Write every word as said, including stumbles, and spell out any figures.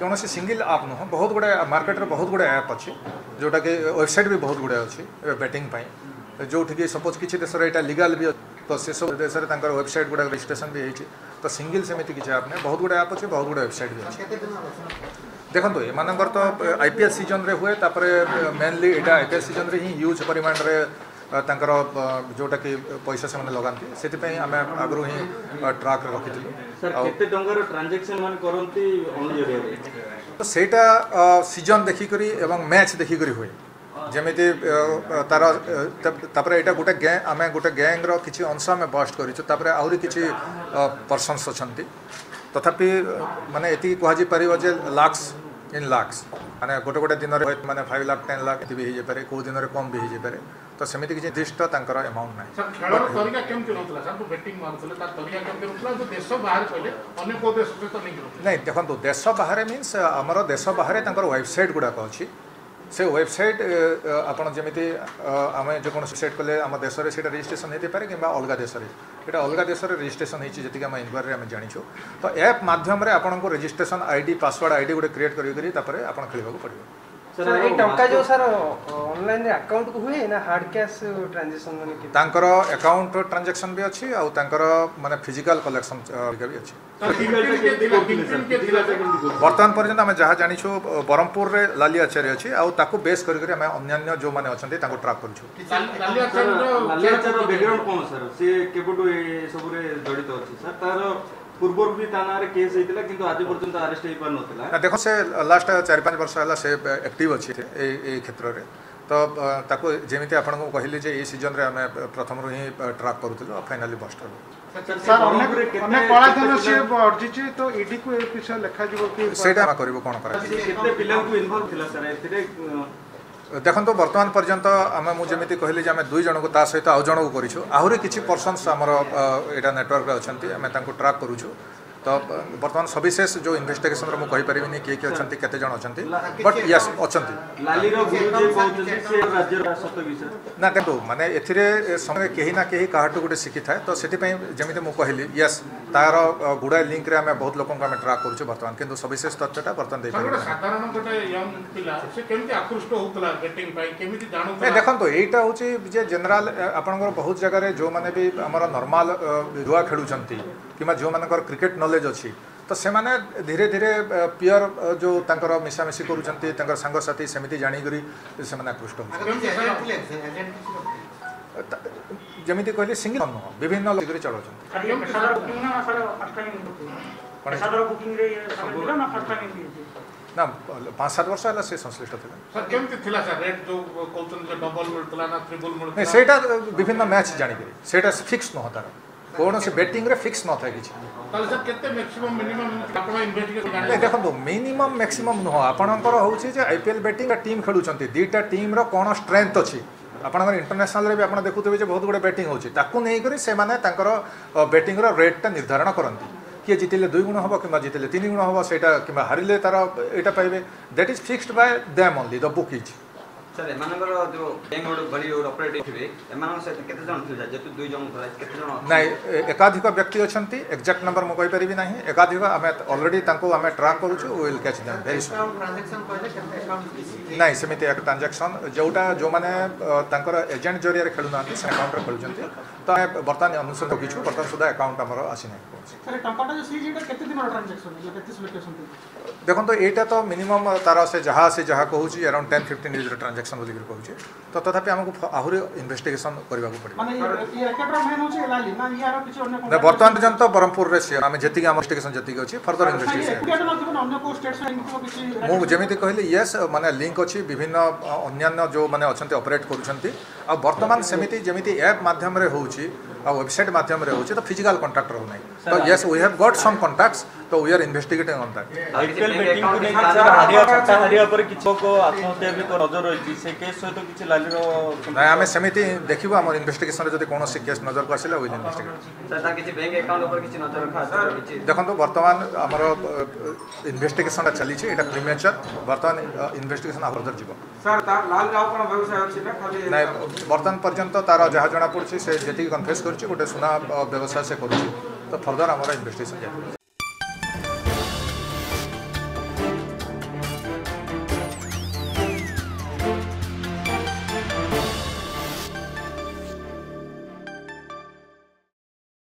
कौन से सिंगल आप नुह बहुत गुड़ा मार्केट रे बहुत गुड़ा ऐप अच्छी जोटा कि वेबसाइट भी बहुत गुड़ा अच्छी बेटिंग पाई जोठी सपोज किसी देश यहाँ लीगल भी तो से सब देश वेबसाइट गुड़ा रजिस्ट्रेशन भी होती तो सिंगल सेमती किसी आप नहीं बहुत गुड़ा ऐप अच्छे बहुत गुड़ा वेबसाइट भी अच्छी देखो ये मानकर तो आईपीएल सीजन रे हुए तापर मेनली यहाँ आईपीएल सीजन रे ही ह्यूज परिमाण रे तांकर जोटा कि पैसा से लगाती से आम आगु ही ट्राक रखी ट्रांजेक्शन तो सेटा सीजन देखिक मैच देखिक हुए जमीती तार यहाँ गोटे गैंग आम गोटे गैंग्र किसी अंश आम बस्ट करें आहरी किसी पर्सनस अच्छा तथापि माने ये कह पार जे लाक्स इन लाक्स मैंने गोटे गोटे दिन में मैंने फाइव लाख टेन लाख भी हो जाए कौ दिन में कम भी हो जाए तो सेमती किसी निर्दिष्ट एमाउंट नहीं देखो देश बाहर मीन्स आमर देश बाहर वेबसाइट गुड़ाक अच्छी से वेबसाइट आपमती आम जो वेबसाइट कले आम देश रजिस्ट्रेशन होते पारे कि अलग देश अलग देश रजिस्ट्रेशन होती आम इनक्वारी आम जाचु तो ऐप मध्यम आपन को रजिस्ट्रेशन आईडी पासवर्ड आईडी गोटे क्रिएट करके आप खेल पड़ो जो सर ऑनलाइन अकाउंट को हुए ना हार्ड कैश ट्रांजैक्शन तांकर अकाउंट ट्रांजैक्शन भी अच्छी और तांकर माने फिजिकल कलेक्शन भी अच्छी बर्तमान पर्यंत आम जहाँ जानिछु ब्रह्मपुर रे लाली आचार्य अछि आ ताकू बेस कर कर आम अन्य जो माने अछन्ते ताको ट्रैक करछु लाली आचार्य लाली आचार्य बैकग्राउंड कोन सर से केबोटो ए सब रे जडित अछि सर तार पूर्वर भी थाना रे केस हेतिला किंतु आज पर्यंत अरेस्ट हे पर नथिला देखो से लास्ट चार पांच वर्ष हला से एक्टिव अछि ए ए क्षेत्र रे तो ताको जेमिति आपन को कहली जे ए सीजन रे हमें प्रथम रो ही ट्रैक करथलो फाइनली बस्ट कर सर अनेक अनेक कलाधन से अर्जी छी तो ईडी को ए पिसा लेखा जीव कि सेटा करबो कोन करा कितने पिला को इन्वॉल्व थिला सर एतिरे देखो तो वर्तमान पर्यंत आम मुझे कहली जे आम दुई जन को ता सहित आउ जन को करिछु आहुरी किछि पर्सनस हमर एटा नेटवर्क रे अछंती आम ताको ट्रैक करूछु तो बर्तमान सविशेष जो इन्वेस्टिगेशन मुझे कही पारे किए किए अच्छा केत बट यस अच्छा ना देखो माने समय कहीं ना कहीं क्या गोटे शिखी थाए तो जमी मुझे कहली यस तार गुड़ाए लिंक रे बहुत लोक ट्राक करुँ बर्तमान किंतु सविशेष तथ्यटा बर्तमान देखो यहीटा हूँ जनरल आपंकर बहुत जगह जो मैंने भी आम नर्माल जुआ खेलुंट कि जो मान क्रिकेट नॉलेज अच्छी तो से माने धीरे धीरे पियर जो तांकर मिसामिशी करुछंती तांकर संगसाथी सेमिति जानी करी से माने आकृष्ट होछंती जेमिति कहले सिंगल न विभिन्न लोक रे चलोछंती खाली पेशादार बुकिंग ना सर फर्स्ट टाइम पेशादार बुकिंग रे समझला ना फर्स्ट टाइम ना पांच सात वर्ष है संश्लिष्ट था सर केमति थिला सर रेट जो कहतन जे डबल मिलतला ना ट्रिपल मिलतला नहीं सेटा विभिन्न मैच जानी करी सेटा फिक्स न होता कौन से बेटिंग रे फिक्स न था किसी देखो मिनिमम मैक्सिमम नुह आपंकर हूँ आईपीएल बेटिंग टीम खेलुंट दीटा टीम रो कौन स्ट्रेंथ अच्छी आपंकर इंटरनेशनल भी आप देखुए बहुत गुड़े बेटिंग होती नहींकर से बेटिंग रेट्टा निर्धारण करती किए जितले दुई गुण हम कि जितले तीन गुण हम से हारे तार यहाँ पाइबे that is fixed by them only the book is sir M जो गैंग ऑपरेटिव थे दुई जन नाई एकाधिक व्यक्ति अच्छा एक्जाक्ट नंबर मुझे कहीपरि ना एकाधिक आम अलरेडी आम ट्राक करुल कैच देम भेरी सून नाई सेम ट्रांजाक्शन जोटा जो मैंने एजेंट जरिया खेलु ना से आकाउंट खेलुं तो आम बर्तमान अनुसरण रखीछू बर्तमान सुधा आकाउंट आम आसी ना देखो तो यहाँ तो मिनिमम तार से जहाँ से जहाँ कहूँ around ten fifteen days transaction तो तथापि आमको आहरी इन्वेस्टिगेशन बर्तमान पर्यंत ब्रह्मपुर में जी इन्वेस्टिगेशन जी अच्छी फर्दर इन्वेस्टिगेशन मुझे कहली यस माने लिंक अच्छी विभिन्न अन्य जो मैंने अच्छा ऑपरेट कर बर्तमान सेमती जमी ऐप मध्यम हो वेबसाइट मध्यम होची तो फिजिकल कॉन्टैक्ट रहू नहीं तो yes we have got some contacts तो we are investigating on that IPL betting को लेकर सर हारिया का हारिया पर किछो को आत्महत्या भी को नजर होची से केस होय तो किछ लालिरो ना हमें समिति देखिबो हमर इन्वेस्टिगेशन रे जदी कोनो से केस नजर को आसिला वी इन्वेस्टिगेट सर ता किछ बैंक अकाउंट ऊपर किछ नजर रखा सर किछ देखन तो वर्तमान हमर इन्वेस्टिगेशन चली छी एटा प्रीमेचर वर्तमान इन्वेस्टिगेशन आफर्दर जीव सर ता लाल गाव कोन व्यवसाय अछि ना खाली ना वर्तमान पर्यंत तार जहा जना पड़छि से जति कन्फेस गोटे सुना व्यवसाय से करूँ तो फर्दर आम इन्वेस्टिगेशन जाए।